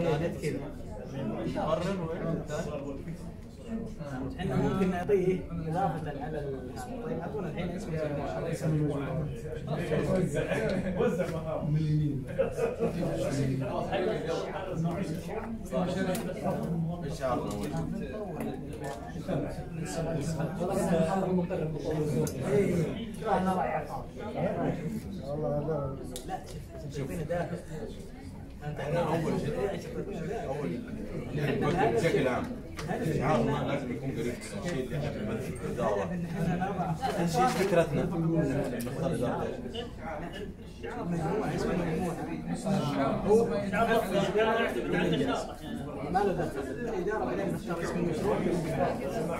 حاجات كده قرر احنا ممكن نعطيه اضافه على الطيب عطونا الحين اسمه وزع مهام من اليمين ان شاء الله والله لا شوفينا ده أنا أول شيء بشكل عام الشعار ما لازم يكون قريب من الشيء اللي احنا بنمثل في الإدارة. الشيء فكرتنا نختار إدارة هو ما له دخل الإدارة بعدين نختار اسم المشروع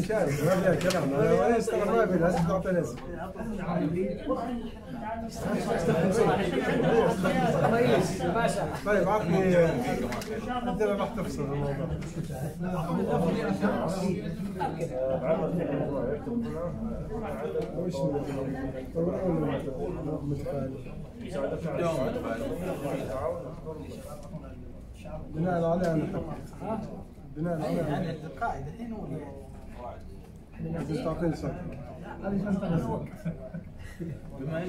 نشارك ما فيها كلام انا استغربت لازم تعطي لازم طيب عطني انت راح تفصل الموضوع وش متفائل بناء عليها بناء عليها القاعده الحين هو اللي تعطيني صح بما